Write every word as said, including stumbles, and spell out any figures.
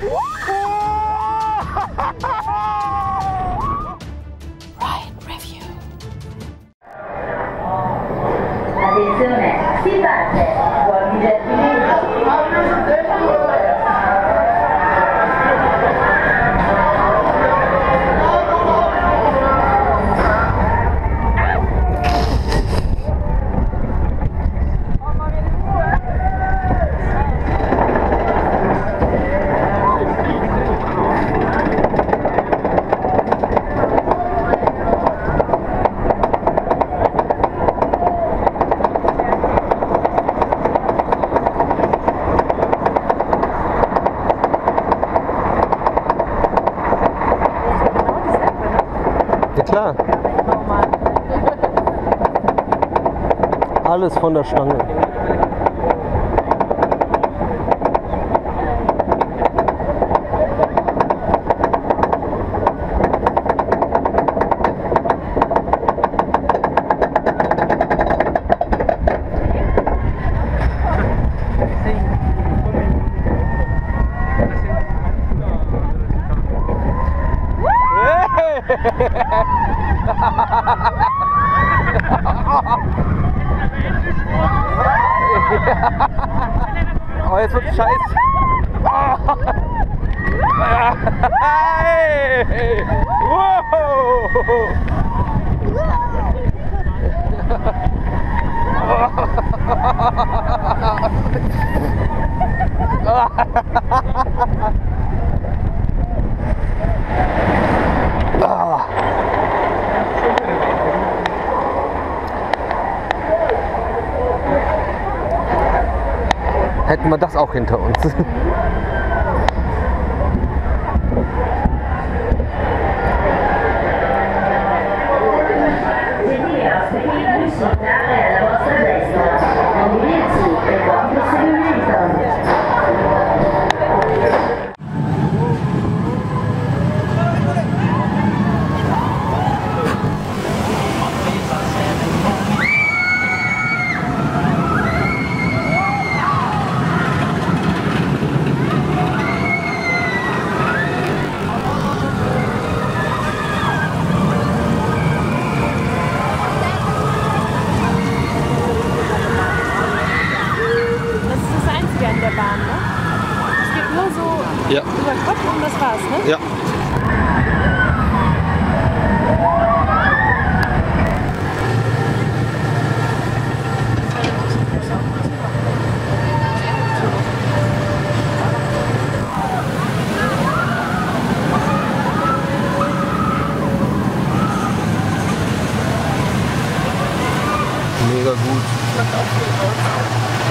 Ride Review. Attenzione, si parte, buoni giardini. Klar. Alles von der Stange. Oh, jetzt wird's scheiße. Oh. Hey. Wow. Hätten wir das auch hinter uns. Ja. Über den Kopf und das war's, ne? Ja. Mega gut.